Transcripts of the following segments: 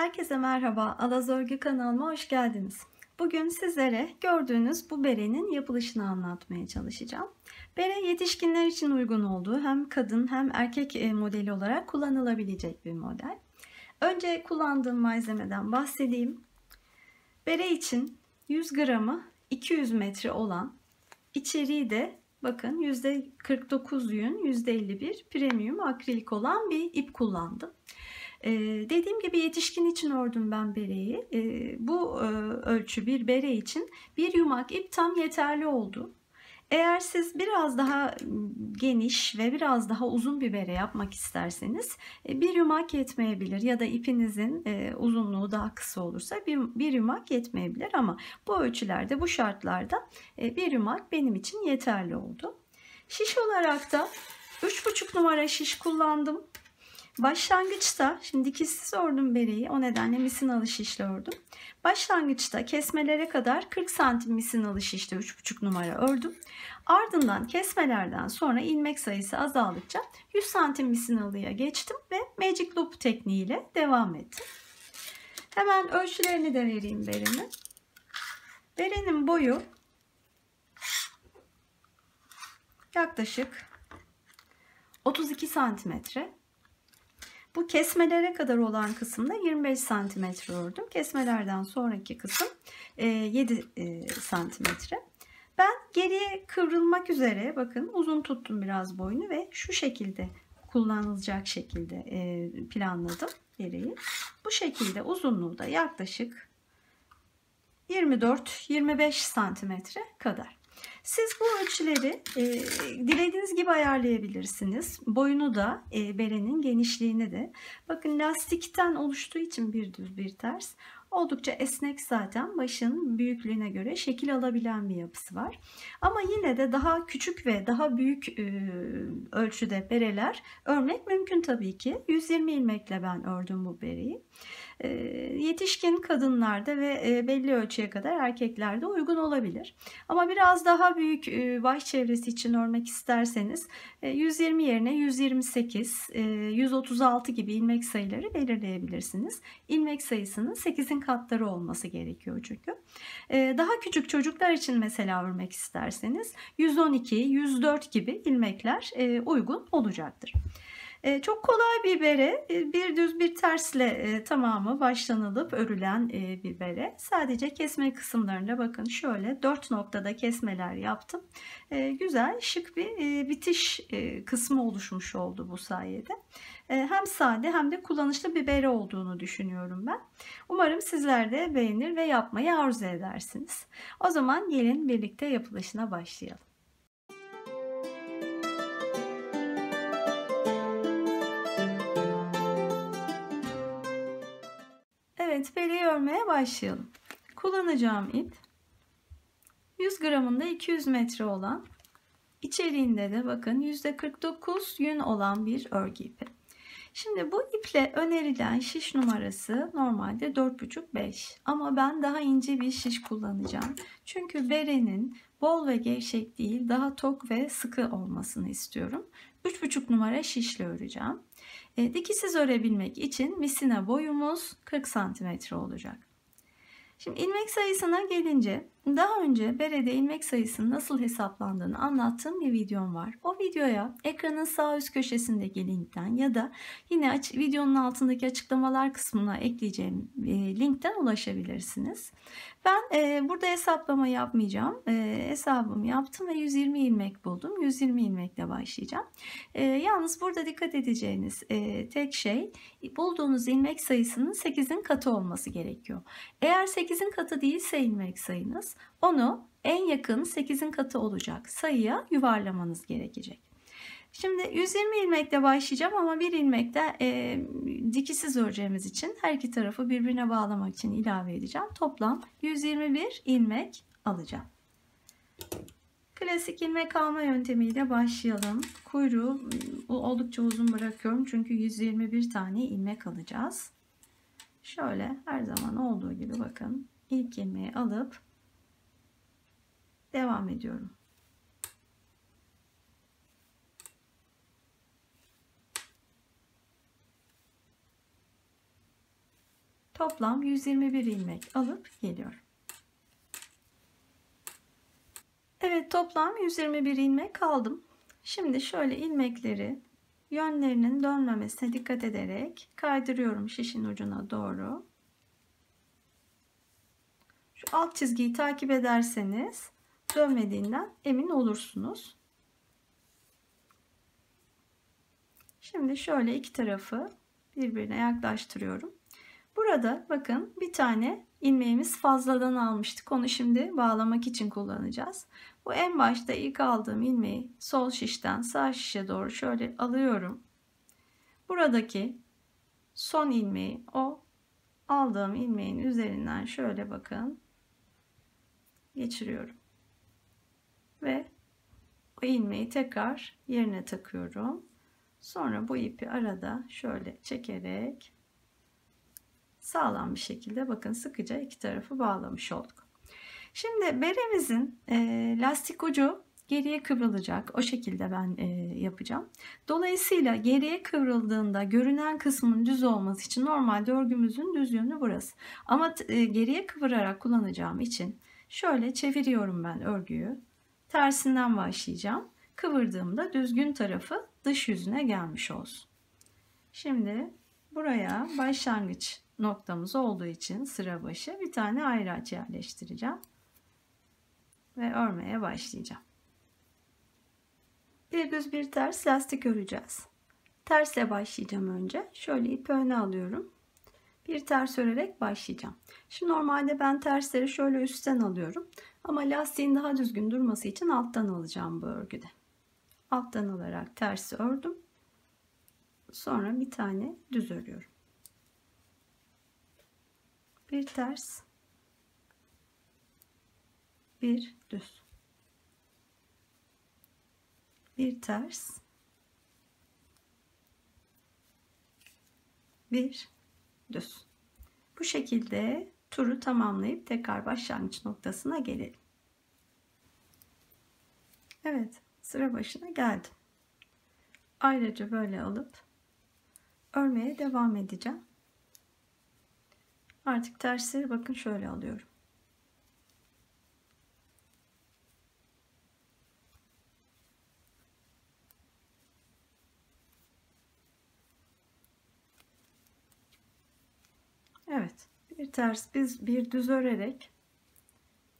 Herkese merhaba, Alaza Örgü kanalıma hoş geldiniz. Bugün sizlere gördüğünüz bu berenin yapılışını anlatmaya çalışacağım. Bere yetişkinler için uygun olduğu hem kadın hem erkek modeli olarak kullanılabilecek bir model. Önce kullandığım malzemeden bahsedeyim. Bere için 100 gramı 200 metre olan, içeriği de bakın %49 yün, %51 premium akrilik olan bir ip kullandım. Dediğim gibi yetişkin için ördüm ben bereyi. Bu ölçü bir bere için bir yumak ip tam yeterli oldu. Eğer siz biraz daha geniş ve biraz daha uzun bir bere yapmak isterseniz bir yumak yetmeyebilir ya da ipinizin uzunluğu daha kısa olursa bir yumak yetmeyebilir, ama bu ölçülerde, bu şartlarda bir yumak benim için yeterli oldu. Şiş olarak da 3,5 numara şiş kullandım. Başlangıçta, şimdi dikişsiz ördüm bereyi, o nedenle misinalı şişle ördüm. Başlangıçta kesmelere kadar 40 santim misinalı şişle 3,5 numara ördüm. Ardından kesmelerden sonra ilmek sayısı azaldıkça 100 santim misinalıya geçtim ve magic loop tekniğiyle devam ettim. Hemen ölçülerini de vereyim berenin. Berenin boyu yaklaşık 32 santimetre. Bu kesmelere kadar olan kısımda 25 santimetre ördüm. Kesmelerden sonraki kısım 7 santimetre. Ben geriye kıvrılmak üzere, bakın uzun tuttum biraz boynu ve şu şekilde kullanılacak şekilde planladım bereyi. Bu şekilde uzunluğu da yaklaşık 24-25 santimetre kadar. Siz bu ölçüleri dilediğiniz gibi ayarlayabilirsiniz. Boyunu da, berenin genişliğini de. Bakın lastikten oluştuğu için bir düz bir ters. Oldukça esnek zaten, başın büyüklüğüne göre şekil alabilen bir yapısı var. Ama yine de daha küçük ve daha büyük ölçüde bereler örmek mümkün tabii ki. 120 ilmekle ben ördüm bu bereyi. Yetişkin kadınlarda ve belli ölçüye kadar erkeklerde uygun olabilir. Ama biraz daha büyük baş çevresi için örmek isterseniz 120 yerine 128, 136 gibi ilmek sayıları belirleyebilirsiniz. İlmek sayısının 8'in katları olması gerekiyor çünkü. Daha küçük çocuklar için mesela örmek isterseniz 112, 104 gibi ilmekler uygun olacaktır. Çok kolay bir bere, bir düz bir tersle tamamı başlanılıp örülen bir bere. Sadece kesme kısımlarında bakın şöyle 4 noktada kesmeler yaptım. Güzel, şık bir bitiş kısmı oluşmuş oldu bu sayede. Hem sade hem de kullanışlı bir bere olduğunu düşünüyorum ben. Umarım sizler de beğenir ve yapmayı arzu edersiniz. O zaman gelin birlikte yapılışına başlayalım. Evet, bereyi örmeye başlayalım. Kullanacağım ip 100 gramında 200 metre olan, içeriğinde de bakın %49 yün olan bir örgü ipi. Şimdi bu iple önerilen şiş numarası normalde 4,5-5, ama ben daha ince bir şiş kullanacağım. Çünkü berenin bol ve gevşek değil, daha tok ve sıkı olmasını istiyorum. 3,5 numara şişle öreceğim. Dikişsiz örebilmek için misina boyumuz 40 cm olacak. Şimdi ilmek sayısına gelince, daha önce berede ilmek sayısının nasıl hesaplandığını anlattığım bir videom var. O videoya ekranın sağ üst köşesindeki linkten ya da yine videonun altındaki açıklamalar kısmına ekleyeceğim linkten ulaşabilirsiniz. Ben burada hesaplama yapmayacağım. Hesabımı yaptım ve 120 ilmek buldum. 120 ilmekle başlayacağım. Yalnız burada dikkat edeceğiniz tek şey, bulduğunuz ilmek sayısının 8'in katı olması gerekiyor. Eğer 8'in katı değilse ilmek sayınız, onu en yakın 8'in katı olacak sayıya yuvarlamanız gerekecek. Şimdi 120 ilmekle başlayacağım, ama bir ilmekte dikişsiz öreceğimiz için her iki tarafı birbirine bağlamak için ilave edeceğim. Toplam 121 ilmek alacağım. Klasik ilmek alma yöntemiyle başlayalım. Kuyruğu oldukça uzun bırakıyorum çünkü 121 tane ilmek alacağız. Şöyle her zaman olduğu gibi bakın, ilk ilmeği alıp devam ediyorum. toplam 121 ilmek alıp geliyorum. Evet, toplam 121 ilmek aldım. Şimdi şöyle ilmekleri yönlerinin dönmemesine dikkat ederek kaydırıyorum şişin ucuna doğru. Şu alt çizgiyi takip ederseniz dönmediğinden emin olursunuz. Şimdi şöyle iki tarafı birbirine yaklaştırıyorum. Burada bakın bir tane ilmeğimiz fazladan almıştık. Onu şimdi bağlamak için kullanacağız. Bu en başta ilk aldığım ilmeği sol şişten sağ şişe doğru şöyle alıyorum. Buradaki son ilmeği o aldığım ilmeğin üzerinden şöyle bakın geçiriyorum. Ve o ilmeği tekrar yerine takıyorum. Sonra bu ipi arada şöyle çekerek sağlam bir şekilde bakın sıkıca iki tarafı bağlamış olduk. Şimdi beremizin lastik ucu geriye kıvrılacak. O şekilde ben yapacağım. Dolayısıyla geriye kıvrıldığında görünen kısmın düz olması için normalde örgümüzün düz yönü burası. Ama geriye kıvırarak kullanacağım için şöyle çeviriyorum ben örgüyü. Tersinden başlayacağım. Kıvırdığımda düzgün tarafı dış yüzüne gelmiş olsun. Şimdi buraya başlangıç noktamız olduğu için sıra başı bir tane ayraç yerleştireceğim ve örmeye başlayacağım. Bir düz bir ters lastik öreceğiz. Tersle başlayacağım önce. Şöyle ipi öne alıyorum. Bir ters örerek başlayacağım. Şimdi normalde ben tersleri şöyle üstten alıyorum. Ama lastiğin daha düzgün durması için alttan alacağım bu örgüde. Alttan alarak tersi ördüm. Sonra bir tane düz örüyorum. Bir ters, bir düz. Bir ters, bir düz. Bu şekilde turu tamamlayıp tekrar başlangıç noktasına gelelim. Evet, sıra başına geldim. Ayrıca böyle alıp örmeye devam edeceğim. Artık tersleri bakın şöyle alıyorum. Evet, bir ters biz bir düz örerek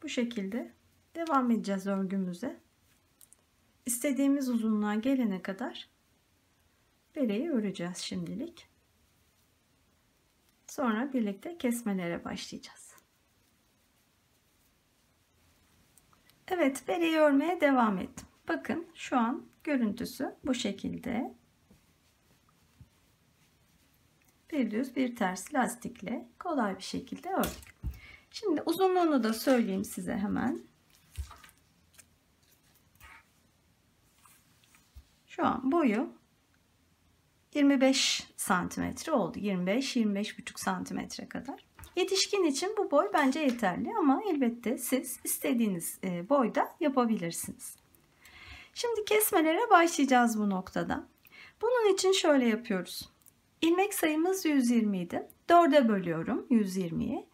bu şekilde devam edeceğiz örgümüze. İstediğimiz uzunluğa gelene kadar bereyi öreceğiz şimdilik. Sonra birlikte kesmelere başlayacağız. Evet, bereyi örmeye devam ettim. Bakın şu an görüntüsü bu şekilde. Bir düz bir ters lastikle kolay bir şekilde ördük. Şimdi uzunluğunu da söyleyeyim size hemen. Şu an boyu 25 santimetre oldu. 25-25,5 santimetre kadar. Yetişkin için bu boy bence yeterli ama elbette siz istediğiniz boyda yapabilirsiniz. Şimdi kesmelere başlayacağız bu noktada. Bunun için şöyle yapıyoruz. İlmek sayımız 120 idi. 4'e bölüyorum 120'yi.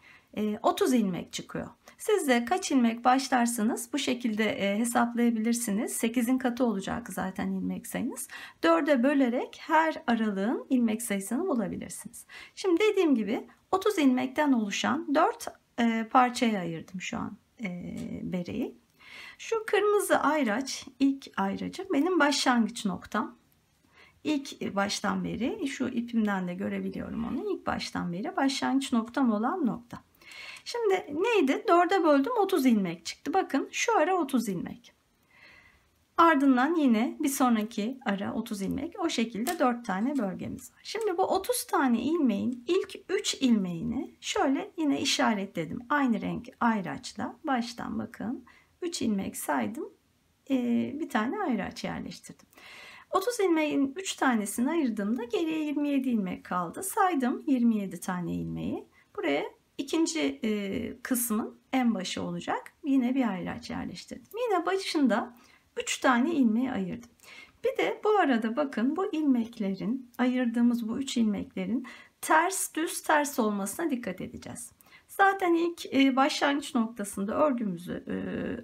30 ilmek çıkıyor. Siz de kaç ilmek başlarsanız bu şekilde hesaplayabilirsiniz. 8'in katı olacak zaten ilmek sayınız. 4'e bölerek her aralığın ilmek sayısını bulabilirsiniz. Şimdi dediğim gibi 30 ilmekten oluşan 4 parçaya ayırdım şu an bereyi. Şu kırmızı ayraç, ilk ayracı benim başlangıç noktam. İlk baştan beri, şu ipimden de görebiliyorum onu. İlk baştan beri başlangıç noktam olan nokta. Şimdi neydi? 4'e böldüm, 30 ilmek çıktı. Bakın şu ara 30 ilmek. Ardından yine bir sonraki ara 30 ilmek. O şekilde 4 tane bölgemiz var. Şimdi bu 30 tane ilmeğin ilk 3 ilmeğini şöyle yine işaretledim. Aynı renk ayraçla baştan bakın 3 ilmek saydım. Bir tane ayraç yerleştirdim. 30 ilmeğin 3 tanesini ayırdığımda geriye 27 ilmek kaldı. Saydım 27 tane ilmeği. Buraya ikinci kısmın en başı olacak. Yine bir ayraç yerleştirdim. Yine başında 3 tane ilmeği ayırdım. Bir de bu arada bakın bu ilmeklerin, ayırdığımız bu 3 ilmeklerin ters düz ters olmasına dikkat edeceğiz. Zaten ilk başlangıç noktasında örgümüzü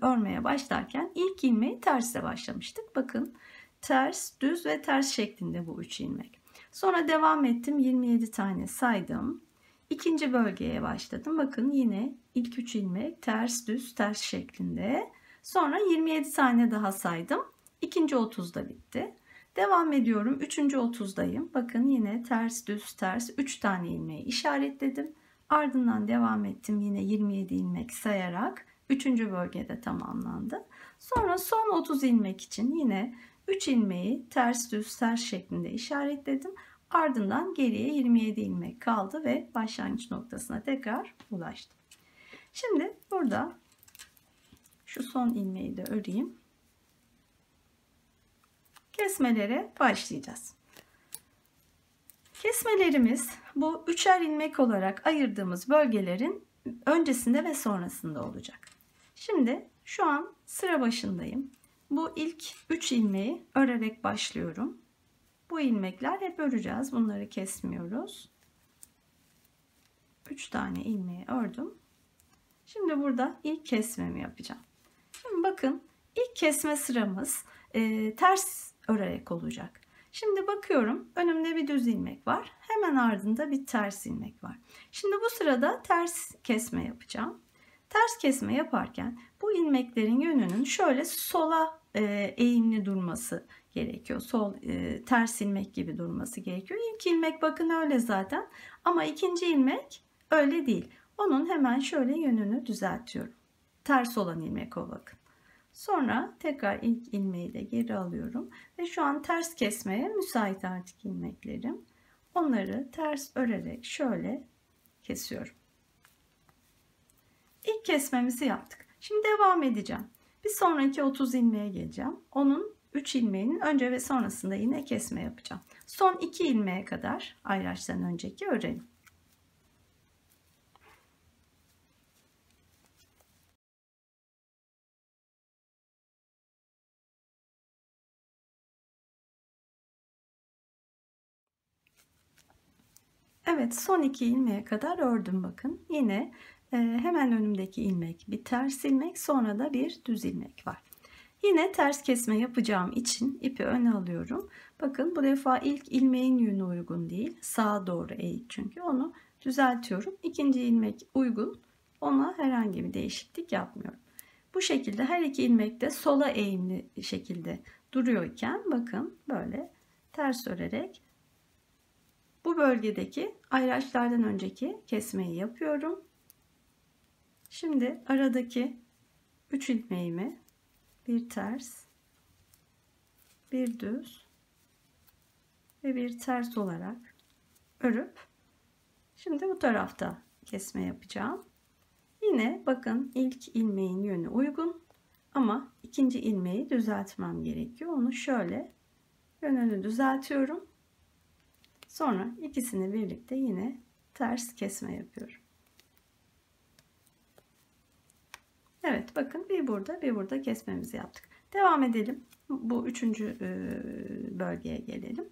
örmeye başlarken ilk ilmeği terse başlamıştık. Bakın ters, düz ve ters şeklinde bu 3 ilmek. Sonra devam ettim. 27 tane saydım. İkinci bölgeye başladım. Bakın yine ilk 3 ilmek ters, düz, ters şeklinde. Sonra 27 tane daha saydım. İkinci 30'da bitti. Devam ediyorum. Üçüncü 30'dayım. Bakın yine ters, düz, ters 3 tane ilmeği işaretledim. Ardından devam ettim yine 27 ilmek sayarak 3. bölgede tamamlandı. Sonra son 30 ilmek için yine 3 ilmeği ters düz ters şeklinde işaretledim. Ardından geriye 27 ilmek kaldı ve başlangıç noktasına tekrar ulaştım. Şimdi burada şu son ilmeği de öreyim. Kesmelere başlayacağız. Kesmelerimiz bu üçer ilmek olarak ayırdığımız bölgelerin öncesinde ve sonrasında olacak. Şimdi şu an sıra başındayım. Bu ilk 3 ilmeği örerek başlıyorum. Bu ilmekler hep öreceğiz. Bunları kesmiyoruz. 3 tane ilmeği ördüm. Şimdi burada ilk kesmemi yapacağım. Şimdi bakın ilk kesme sıramız ters örerek olacak. Şimdi bakıyorum önümde bir düz ilmek var. Hemen ardında bir ters ilmek var. Şimdi bu sırada ters kesme yapacağım. Ters kesme yaparken bu ilmeklerin yönünün şöyle sola eğimli durması gerekiyor. Sol ters ilmek gibi durması gerekiyor. İlk ilmek bakın öyle zaten. Ama ikinci ilmek öyle değil. Onun hemen şöyle yönünü düzeltiyorum. Ters olan ilmek o bakın. Sonra tekrar ilk ilmeği de geri alıyorum ve şu an ters kesmeye müsait artık ilmeklerim. Onları ters örerek şöyle kesiyorum. İlk kesmemizi yaptık. Şimdi devam edeceğim. Bir sonraki 30 ilmeğe geleceğim. Onun 3 ilmeğinin önce ve sonrasında yine kesme yapacağım. Son 2 ilmeğe kadar ayraçtan önceki örelim. Evet, son 2 ilmeğe kadar ördüm bakın. Yine hemen önümdeki ilmek bir ters ilmek, sonra da bir düz ilmek var. Yine ters kesme yapacağım için ipi öne alıyorum. Bakın bu defa ilk ilmeğin yönü uygun değil. Sağa doğru eğik çünkü onu düzeltiyorum. İkinci ilmek uygun. Ona herhangi bir değişiklik yapmıyorum. Bu şekilde her iki ilmek de sola eğimli şekilde duruyorken bakın böyle ters örerek bu bölgedeki ayraçlardan önceki kesmeyi yapıyorum. Şimdi aradaki 3 ilmeğimi bir ters, bir düz ve bir ters olarak örüp şimdi bu tarafta kesme yapacağım. Yine bakın ilk ilmeğin yönü uygun ama ikinci ilmeği düzeltmem gerekiyor. Onu şöyle yönünü düzeltiyorum. Sonra ikisini birlikte yine ters kesme yapıyorum. Evet bakın bir burada bir burada kesmemizi yaptık. Devam edelim. Bu 3. bölgeye gelelim.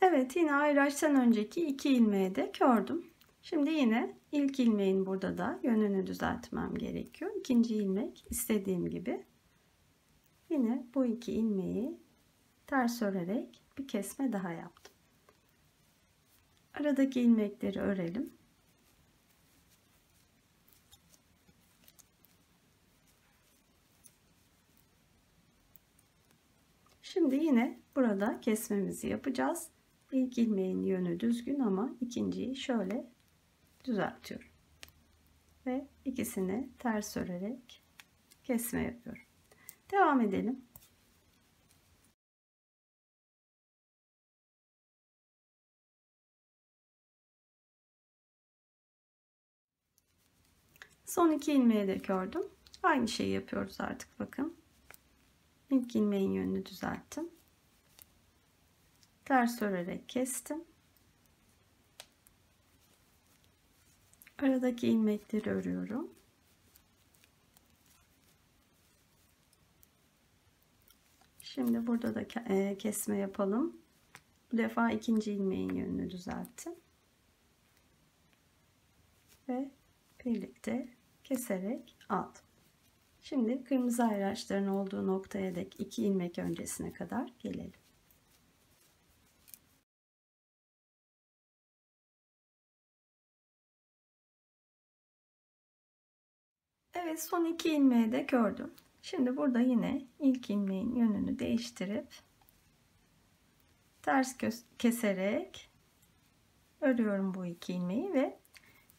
Evet yine ayraçtan önceki 2 ilmeği de ördüm. Şimdi yine ilk ilmeğin burada da yönünü düzeltmem gerekiyor. İkinci ilmek istediğim gibi yine bu 2 ilmeği ters örerek bir kesme daha yaptım. Aradaki ilmekleri örelim. Şimdi yine burada kesmemizi yapacağız. İlk ilmeğin yönü düzgün ama ikinciyi şöyle düzeltiyorum ve ikisini ters örerek kesme yapıyorum. Devam edelim. Son 2 ilmeği de ördüm. Aynı şeyi yapıyoruz artık bakın. İlk ilmeğin yönünü düzelttim. Ters örerek kestim. Aradaki ilmekleri örüyorum. Şimdi burada da kesme yapalım. Bu defa ikinci ilmeğin yönünü düzelttim ve birlikte keserek aldım. Şimdi kırmızı ayraçların olduğu noktaya dek 2 ilmek öncesine kadar gelelim. Evet, son 2 ilmeği de ördüm. Şimdi burada yine ilk ilmeğin yönünü değiştirip ters keserek örüyorum bu 2 ilmeği ve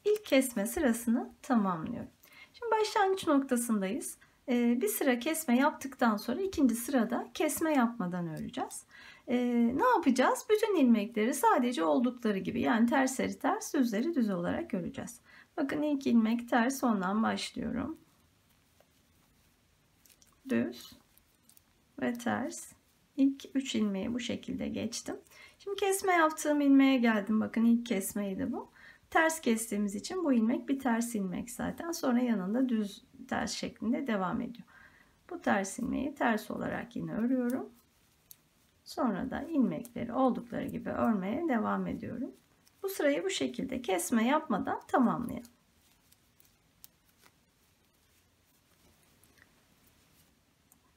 ilk kesme sırasını tamamlıyorum. Şimdi başlangıç noktasındayız. Bir sıra kesme yaptıktan sonra ikinci sırada kesme yapmadan öreceğiz. Ne yapacağız? Bütün ilmekleri sadece oldukları gibi, yani tersleri ters, düzleri düz olarak öreceğiz. Bakın, ilk ilmek ters, ondan başlıyorum. Düz ve ters. İlk 3 ilmeği bu şekilde geçtim. Şimdi kesme yaptığım ilmeğe geldim. Bakın, ilk kesmeydi bu. Ters kestiğimiz için bu ilmek bir ters ilmek zaten. Sonra yanında düz ters şeklinde devam ediyor. Bu ters ilmeği ters olarak yine örüyorum. Sonra da ilmekleri oldukları gibi örmeye devam ediyorum. Bu sırayı bu şekilde kesme yapmadan tamamlayalım.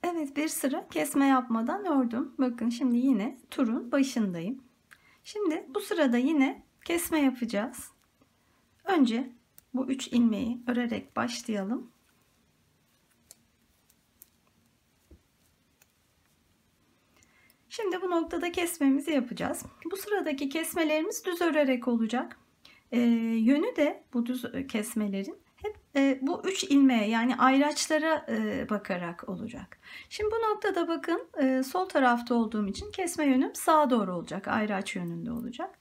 Evet, bir sıra kesme yapmadan ördüm. Bakın, şimdi yine turun başındayım. Şimdi bu sırada yine kesme yapacağız. Önce bu 3 ilmeği örerek başlayalım. Şimdi bu noktada kesmemizi yapacağız. Bu sıradaki kesmelerimiz düz örerek olacak. Yönü de bu düz kesmelerin hep bu 3 ilmeğe, yani ayraçlara bakarak olacak. Şimdi bu noktada bakın, sol tarafta olduğum için kesme yönüm sağa doğru olacak. Ayraç yönünde olacak.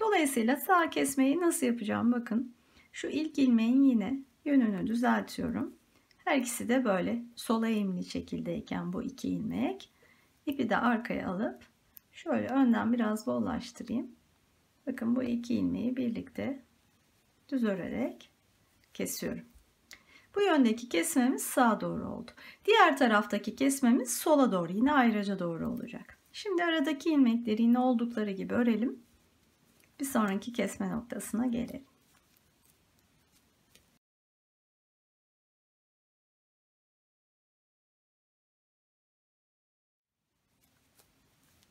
Dolayısıyla sağ kesmeyi nasıl yapacağım? Bakın, şu ilk ilmeğin yine yönünü düzeltiyorum. Her ikisi de böyle sola eğimli şekildeyken bu 2 ilmek. İpi de arkaya alıp şöyle önden biraz bollaştırayım. Bakın, bu 2 ilmeği birlikte düz örerek kesiyorum. Bu yöndeki kesmemiz sağa doğru oldu. Diğer taraftaki kesmemiz sola doğru, yine ayraca doğru olacak. Şimdi aradaki ilmekleri yine oldukları gibi örelim. Bir sonraki kesme noktasına gelelim.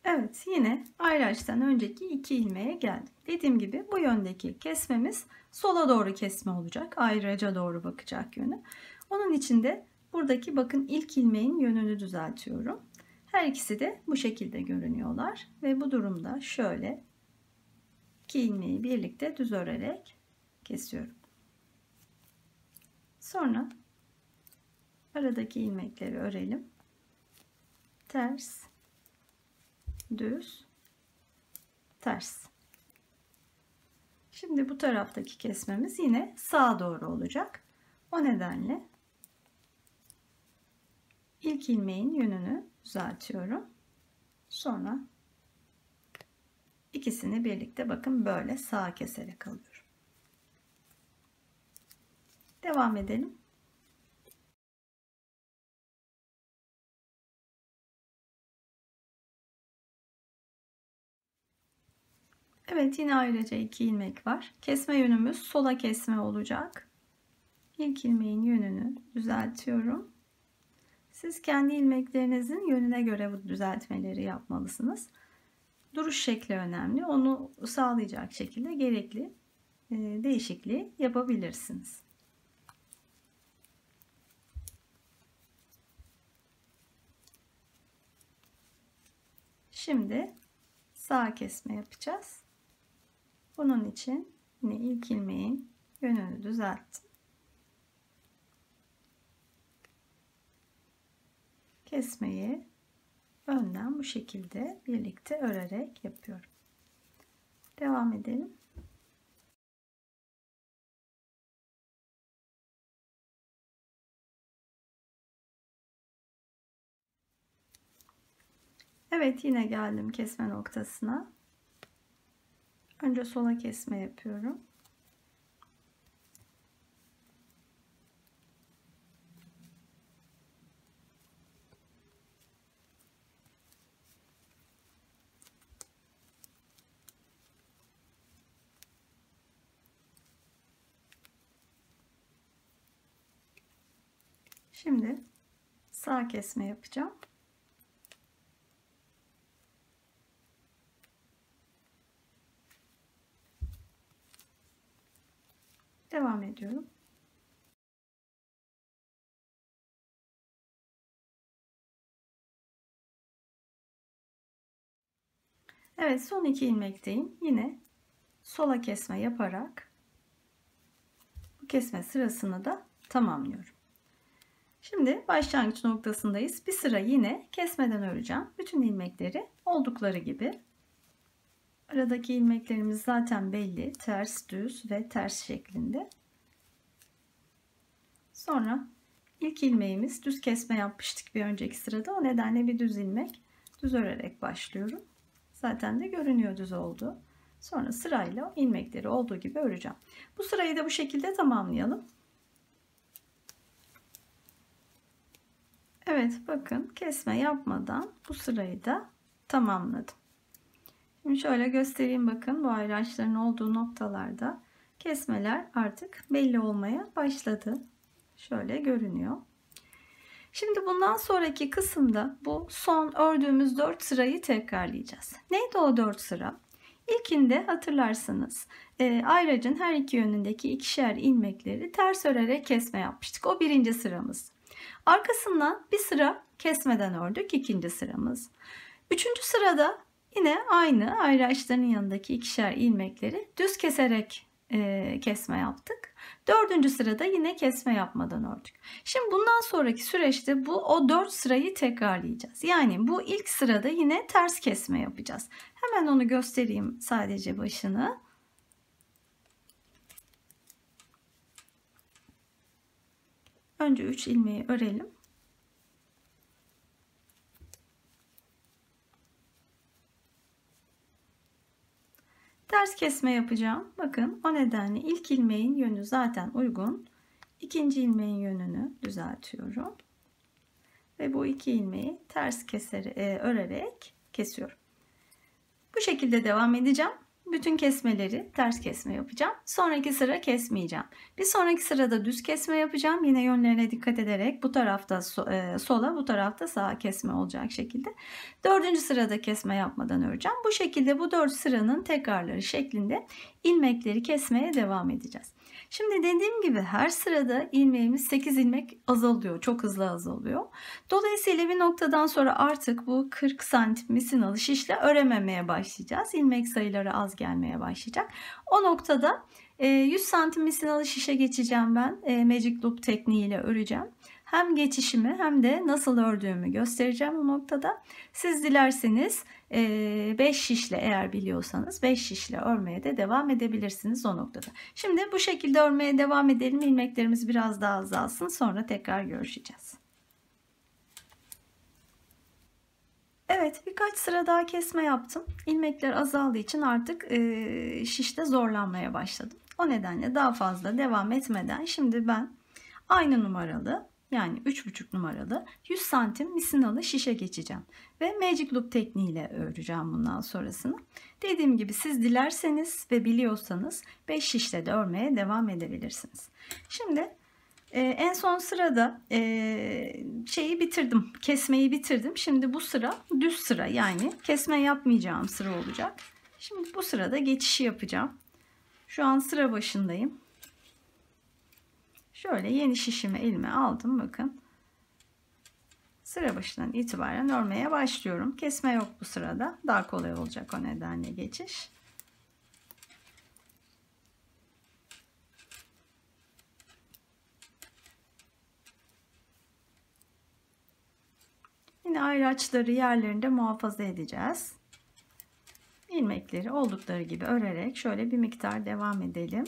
Evet, yine ayraçtan önceki 2 ilmeğe geldim. Dediğim gibi bu yöndeki kesmemiz sola doğru kesme olacak. Ayraca doğru bakacak yönü. Onun için de buradaki bakın ilk ilmeğin yönünü düzeltiyorum. Her ikisi de bu şekilde görünüyorlar ve bu durumda şöyle 2 ilmeği birlikte düz örerek kesiyorum. Sonra aradaki ilmekleri örelim. Ters, düz, ters. Şimdi bu taraftaki kesmemiz yine sağa doğru olacak. O nedenle ilk ilmeğin yönünü düzeltiyorum. Sonra İkisini birlikte bakın böyle sağa keserek alıyorum. Devam edelim. Evet, yine ayrıca 2 ilmek var. Kesme yönümüz sola kesme olacak. İlk ilmeğin yönünü düzeltiyorum. Siz kendi ilmeklerinizin yönüne göre bu düzeltmeleri yapmalısınız. Duruş şekli önemli. Onu sağlayacak şekilde gerekli değişikliği yapabilirsiniz. Şimdi sağ kesme yapacağız. Bunun için yine ilk ilmeğin yönünü düzelttim. Kesmeyi önden bu şekilde birlikte örerek yapıyorum. Devam edelim. Evet, yine geldim kesme noktasına. Önce sola kesme yapıyorum. Şimdi sağ kesme yapacağım. Devam ediyorum. Evet, son iki ilmekteyim. Yine sola kesme yaparak bu kesme sırasını da tamamlıyorum. Şimdi başlangıç noktasındayız. Bir sıra yine kesmeden öreceğim. Bütün ilmekleri oldukları gibi. Aradaki ilmeklerimiz zaten belli. Ters, düz ve ters şeklinde. Sonra ilk ilmeğimiz düz kesme yapmıştık bir önceki sırada. O nedenle bir düz ilmek düz örerek başlıyorum. Zaten de görünüyor düz oldu. Sonra sırayla ilmekleri olduğu gibi öreceğim. Bu sırayı da bu şekilde tamamlayalım. Evet, bakın kesme yapmadan bu sırayı da tamamladım. Şimdi şöyle göstereyim, bakın bu ayraçların olduğu noktalarda kesmeler artık belli olmaya başladı. Şöyle görünüyor. Şimdi bundan sonraki kısımda bu son ördüğümüz 4 sırayı tekrarlayacağız. Neydi o 4 sıra? İlkinde hatırlarsanız ayracın her iki yönündeki ikişer ilmekleri ters örerek kesme yapmıştık. O birinci sıramız. Arkasından bir sıra kesmeden ördük, ikinci sıramız. Üçüncü sırada yine aynı ayraçların yanındaki ikişer ilmekleri düz keserek kesme yaptık. Dördüncü sırada yine kesme yapmadan ördük. Şimdi bundan sonraki süreçte o 4 sırayı tekrarlayacağız. Yani bu ilk sırada yine ters kesme yapacağız. Hemen onu göstereyim, sadece başını. Önce 3 ilmeği örelim. Ters kesme yapacağım. Bakın o nedenle ilk ilmeğin yönü zaten uygun. İkinci ilmeğin yönünü düzeltiyorum. Ve bu iki ilmeği ters örerek kesiyorum. Bu şekilde devam edeceğim. Bütün kesmeleri ters kesme yapacağım. Sonraki sıra kesmeyeceğim. Bir sonraki sırada düz kesme yapacağım. Yine yönlerine dikkat ederek bu tarafta sola, bu tarafta sağa kesme olacak şekilde. Dördüncü sırada kesme yapmadan öreceğim. Bu şekilde bu 4 sıranın tekrarları şeklinde ilmekleri kesmeye devam edeceğiz. Şimdi dediğim gibi her sırada ilmeğimiz 8 ilmek azalıyor. Çok hızlı azalıyor. Dolayısıyla bir noktadan sonra artık bu 40 santim misinalı şişle örememeye başlayacağız. İlmek sayıları az gelmeye başlayacak. O noktada 100 santim misinalı şişe geçeceğim ben. Magic Loop tekniğiyle öreceğim. Hem geçişimi hem de nasıl ördüğümü göstereceğim o noktada. Siz dilerseniz 5 şişle, eğer biliyorsanız 5 şişle örmeye de devam edebilirsiniz o noktada. Şimdi bu şekilde örmeye devam edelim. İlmeklerimiz biraz daha azalsın. Sonra tekrar görüşeceğiz. Evet, birkaç sıra daha kesme yaptım. İlmekler azaldığı için artık şişte zorlanmaya başladım. O nedenle daha fazla devam etmeden şimdi ben aynı numaralı, yani 3,5 numaralı 100 santim misinalı şişe geçeceğim. Ve Magic Loop tekniğiyle öreceğim bundan sonrasını. Dediğim gibi siz dilerseniz ve biliyorsanız 5 şişle de örmeye devam edebilirsiniz. Şimdi en son sırada şeyi bitirdim. Kesmeyi bitirdim. Şimdi bu sıra düz sıra, yani kesme yapmayacağım sıra olacak. Şimdi bu sırada geçişi yapacağım. Şu an sıra başındayım. Şöyle yeni şişimi elime aldım. Bakın. Sıra başından itibaren örmeye başlıyorum. Kesme yok bu sırada. Daha kolay olacak o nedenle geçiş. Yine ayraçları yerlerinde muhafaza edeceğiz. İlmekleri oldukları gibi örerek şöyle bir miktar devam edelim.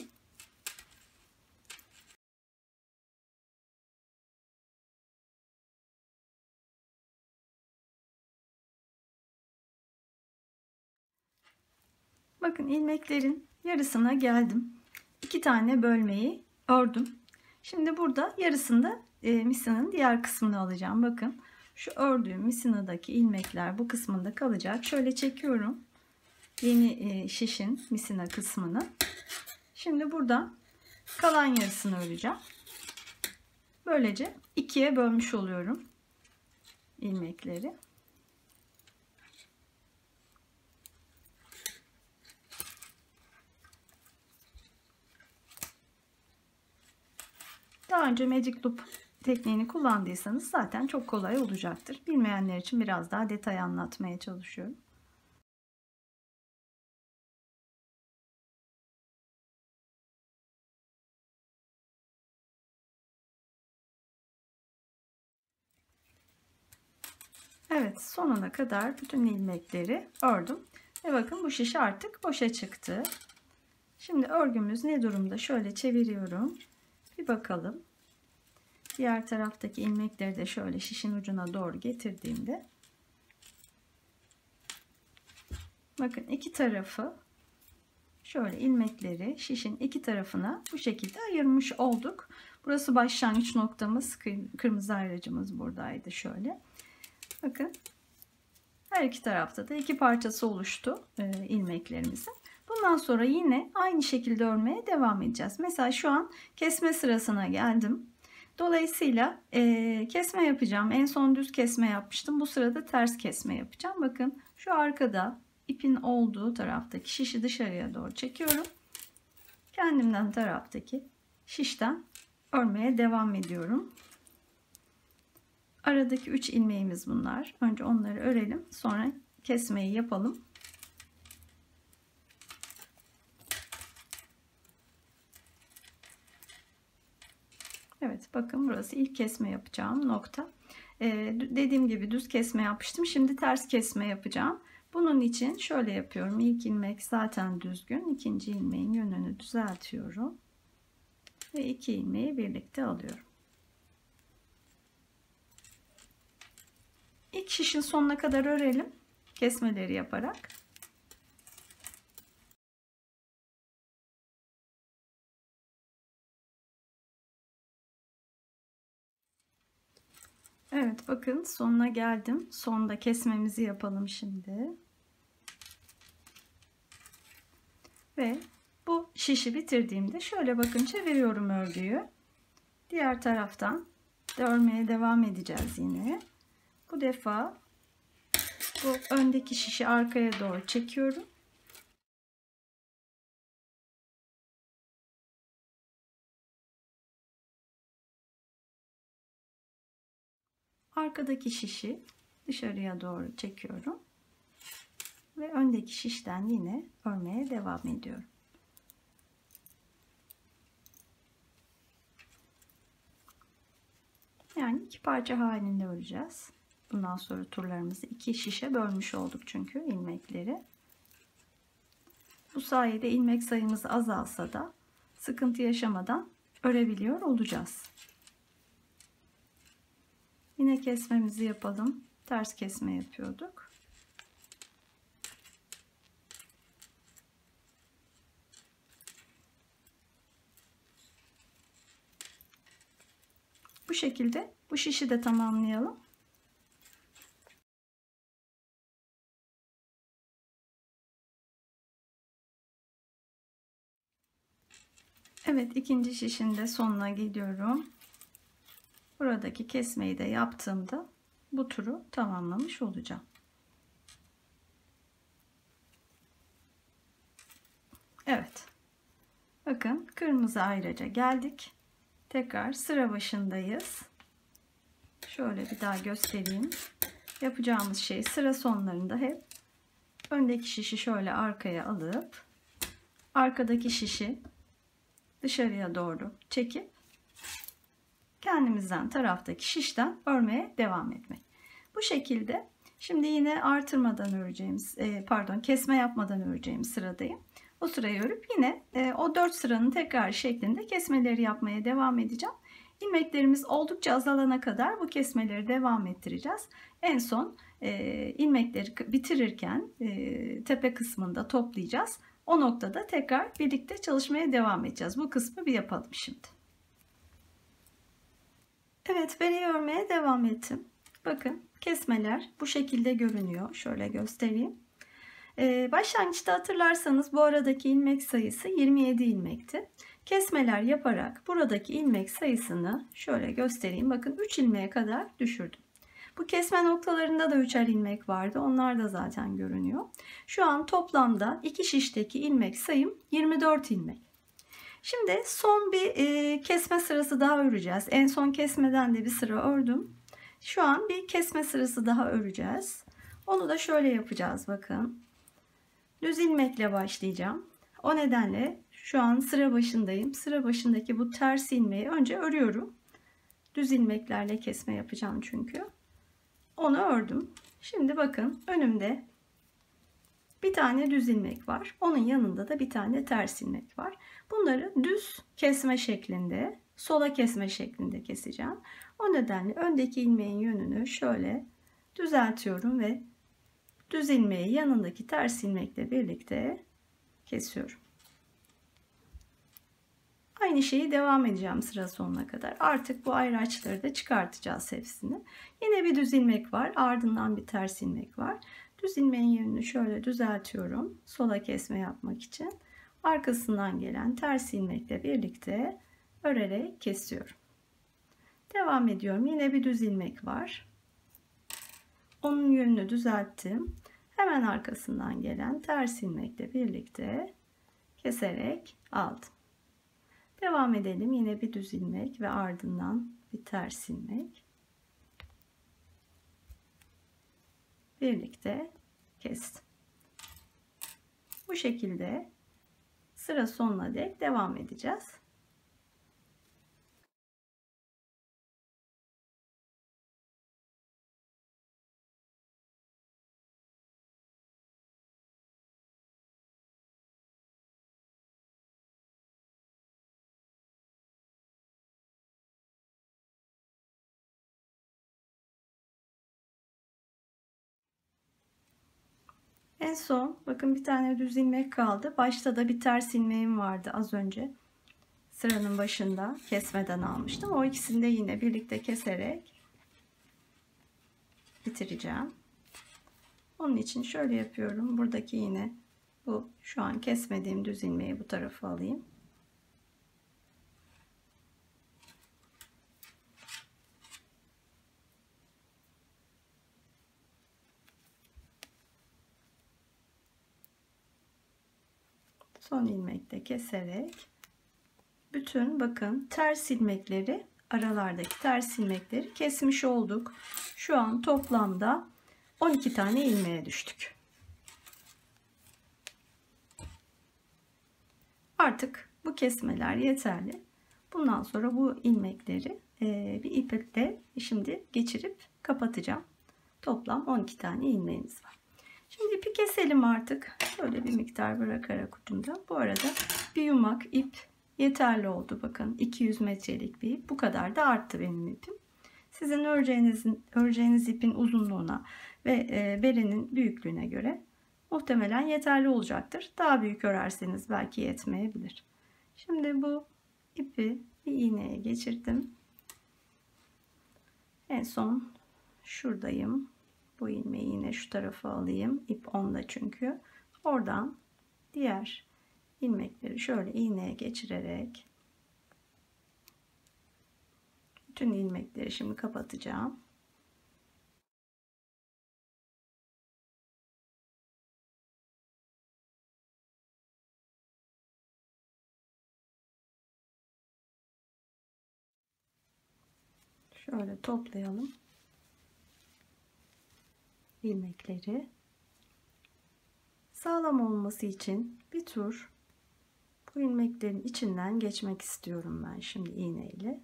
Bakın ilmeklerin yarısına geldim. 2 tane bölmeyi ördüm. Şimdi burada yarısında misinanın diğer kısmını alacağım. Bakın şu ördüğüm misinadaki ilmekler bu kısmında kalacak. Şöyle çekiyorum yeni şişin misina kısmını. Şimdi burada kalan yarısını öreceğim. Böylece ikiye bölmüş oluyorum ilmekleri. Daha önce magic loop tekniğini kullandıysanız zaten çok kolay olacaktır. Bilmeyenler için biraz daha detay anlatmaya çalışıyorum. Evet, sonuna kadar bütün ilmekleri ördüm. Ve bakın bu şişe artık boşa çıktı. Şimdi örgümüz ne durumda? Şöyle çeviriyorum. Bir bakalım. Diğer taraftaki ilmekleri de şöyle şişin ucuna doğru getirdiğimde bakın iki tarafı şöyle ilmekleri şişin iki tarafına bu şekilde ayırmış olduk. Burası başlangıç noktamız. Kırmızı ayracımız buradaydı şöyle. Bakın her iki tarafta da iki parçası oluştu ilmeklerimizin. Bundan sonra yine aynı şekilde örmeye devam edeceğiz. Mesela şu an kesme sırasına geldim. Dolayısıyla kesme yapacağım. En son düz kesme yapmıştım. Bu sırada ters kesme yapacağım. Bakın şu arkada ipin olduğu taraftaki şişi dışarıya doğru çekiyorum. Kendimden taraftaki şişten örmeye devam ediyorum. Aradaki 3 ilmeğimiz bunlar. Önce onları örelim. Sonra kesmeyi yapalım. Evet, bakın burası ilk kesme yapacağım nokta. Dediğim gibi düz kesme yapmıştım. Şimdi ters kesme yapacağım. Bunun için şöyle yapıyorum. İlk ilmek zaten düzgün. İkinci ilmeğin yönünü düzeltiyorum. Ve iki ilmeği birlikte alıyorum. İlk şişin sonuna kadar örelim. Kesmeleri yaparak. Evet, bakın sonuna geldim. Sonda kesmemizi yapalım şimdi. Ve bu şişi bitirdiğimde şöyle bakın çeviriyorum örgüyü. Diğer taraftan da örmeye devam edeceğiz yine. Bu defa bu öndeki şişi arkaya doğru çekiyorum. Arkadaki şişi dışarıya doğru çekiyorum ve öndeki şişten yine örmeye devam ediyorum. Yani iki parça halinde öreceğiz. Bundan sonra turlarımızı iki şişe bölmüş olduk çünkü ilmekleri. Bu sayede ilmek sayımız azalsa da sıkıntı yaşamadan örebiliyor olacağız. Yine kesmemizi yapalım. Ters kesme yapıyorduk. Bu şekilde bu şişi de tamamlayalım. Evet, ikinci şişin de sonuna geliyorum. Buradaki kesmeyi de yaptığımda bu turu tamamlamış olacağım. Evet. Bakın kırmızı ayraca geldik. Tekrar sıra başındayız. Şöyle bir daha göstereyim. Yapacağımız şey sıra sonlarında hep öndeki şişi şöyle arkaya alıp arkadaki şişi dışarıya doğru çekip kendimizden taraftaki şişten örmeye devam etmek. Bu şekilde şimdi yine artırmadan öreceğimiz, pardon, kesme yapmadan öreceğim sıradayım. O sırayı örüp yine o 4 sıranın tekrar şeklinde kesmeleri yapmaya devam edeceğim. İlmeklerimiz oldukça azalana kadar bu kesmeleri devam ettireceğiz. En son ilmekleri bitirirken tepe kısmında toplayacağız. O noktada tekrar birlikte çalışmaya devam edeceğiz. Bu kısmı bir yapalım şimdi. Evet, bereyi örmeye devam ettim. Bakın kesmeler bu şekilde görünüyor. Şöyle göstereyim. Başlangıçta hatırlarsanız bu aradaki ilmek sayısı 27 ilmekti. Kesmeler yaparak buradaki ilmek sayısını şöyle göstereyim. Bakın 3 ilmeğe kadar düşürdüm. Bu kesme noktalarında da 3'er ilmek vardı. Onlar da zaten görünüyor. Şu an toplamda 2 şişteki ilmek sayım 24 ilmek. Şimdi son bir kesme sırası daha öreceğiz. En son kesmeden de bir sıra ördüm. Şu an bir kesme sırası daha öreceğiz. Onu da şöyle yapacağız bakın. Düz ilmekle başlayacağım. O nedenle şu an sıra başındayım. Sıra başındaki bu ters ilmeği önce örüyorum. Düz ilmeklerle kesme yapacağım çünkü. Onu ördüm. Şimdi bakın önümde bir tane düz ilmek var. Onun yanında da bir tane ters ilmek var. Bunları düz kesme şeklinde, sola kesme şeklinde keseceğim. O nedenle öndeki ilmeğin yönünü şöyle düzeltiyorum ve düz ilmeği yanındaki ters ilmekle birlikte kesiyorum. Aynı şeyi devam edeceğim sıra sonuna kadar. Artık bu ayraçları da çıkartacağız hepsini. Yine bir düz ilmek var. Ardından bir ters ilmek var. Düz ilmeğin yönünü şöyle düzeltiyorum. Sola kesme yapmak için. Arkasından gelen ters ilmekle birlikte örerek kesiyorum. Devam ediyorum. Yine bir düz ilmek var. Onun yönünü düzelttim. Hemen arkasından gelen ters ilmekle birlikte keserek aldım. Devam edelim. Yine bir düz ilmek ve ardından bir ters ilmek. Birlikte kestim. Bu şekilde sıra sonuna dek devam edeceğiz. En son bakın bir tane düz ilmek kaldı. Başta da bir ters ilmeğim vardı az önce. Sıranın başında kesmeden almıştım. O ikisini de yine birlikte keserek bitireceğim. Onun için şöyle yapıyorum. Buradaki yine bu şu an kesmediğim düz ilmeği bu tarafa alayım. Son ilmekte keserek bütün bakın ters ilmekleri, aralardaki ters ilmekleri kesmiş olduk. Şu an toplamda 12 tane ilmeğe düştük. Artık bu kesmeler yeterli. Bundan sonra bu ilmekleri bir iplikle şimdi geçirip kapatacağım. Toplam 12 tane ilmeğimiz var. Şimdi ipi keselim artık. Şöyle bir miktar bırakarak ucunda. Bu arada bir yumak ip yeterli oldu. Bakın 200 metrelik bir ip. Bu kadar da arttı benim ipim. Sizin öreceğiniz ipin uzunluğuna ve berenin büyüklüğüne göre muhtemelen yeterli olacaktır. Daha büyük örerseniz belki yetmeyebilir. Şimdi bu ipi bir iğneye geçirdim. En son şuradayım. Bu ilmeği yine şu tarafa alayım. İp onda çünkü. Oradan diğer ilmekleri şöyle iğneye geçirerek bütün ilmekleri şimdi kapatacağım. Şöyle toplayalım ilmekleri. Sağlam olması için bir tur bu ilmeklerin içinden geçmek istiyorum ben şimdi iğneyle.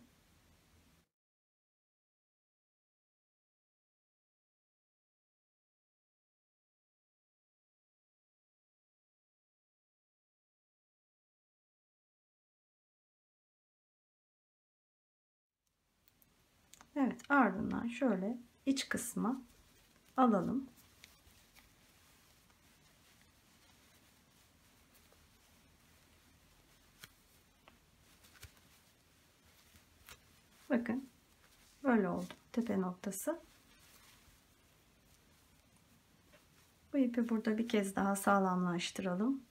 Evet, ardından şöyle iç kısma alalım. Bakın böyle oldu tepe noktası. Bu Bu ipi burada bir kez daha sağlamlaştıralım.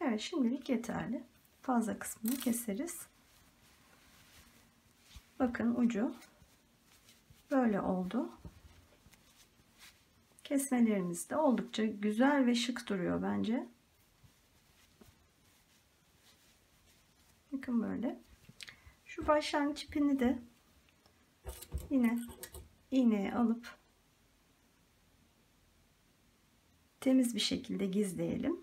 Evet, şimdilik yeterli. Fazla kısmını keseriz. Bakın ucu böyle oldu. Kesmelerimiz de oldukça güzel ve şık duruyor bence. Bakın böyle. Şu başlangıç ipini de yine iğneye alıp temiz bir şekilde gizleyelim.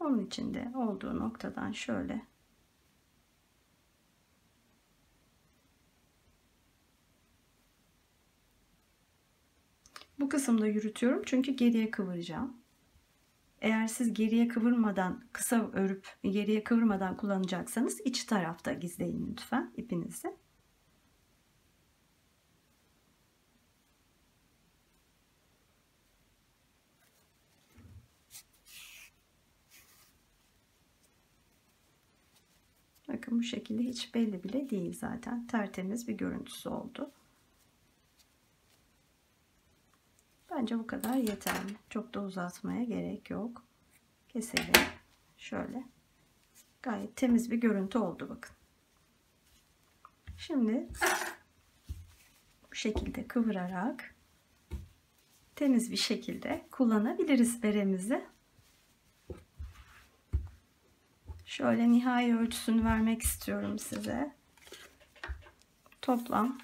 Onun için de olduğu noktadan şöyle bu kısımda yürütüyorum çünkü geriye kıvıracağım. Eğer siz geriye kıvırmadan, kısa örüp geriye kıvırmadan kullanacaksanız iç tarafta gizleyin lütfen ipinizi. Bakın bu şekilde hiç belli bile değil, zaten tertemiz bir görüntüsü oldu. Bence bu kadar yeterli. Çok da uzatmaya gerek yok. Keselim. Şöyle. Gayet temiz bir görüntü oldu bakın. Şimdi bu şekilde kıvırarak temiz bir şekilde kullanabiliriz beremizi. Şöyle nihai ölçüsünü vermek istiyorum size. Toplam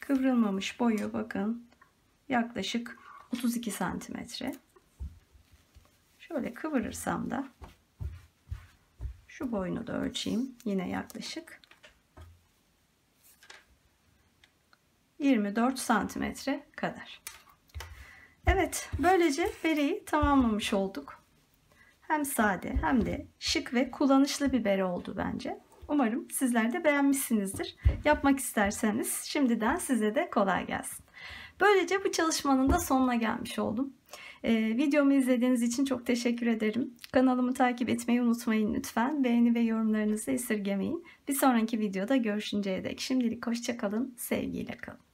kıvrılmamış boyu bakın yaklaşık 32 santimetre. Şöyle kıvırırsam da şu boyunu da ölçeyim. Yine yaklaşık 24 santimetre kadar. Evet, böylece bereyi tamamlamış olduk. Hem sade hem de şık ve kullanışlı bir bere oldu bence. Umarım sizler de beğenmişsinizdir. Yapmak isterseniz şimdiden size de kolay gelsin. Böylece bu çalışmanın da sonuna gelmiş oldum. Videomu izlediğiniz için çok teşekkür ederim. Kanalımı takip etmeyi unutmayın lütfen. Beğeni ve yorumlarınızı esirgemeyin. Bir sonraki videoda görüşünceye dek şimdilik hoşça kalın, sevgiyle kalın.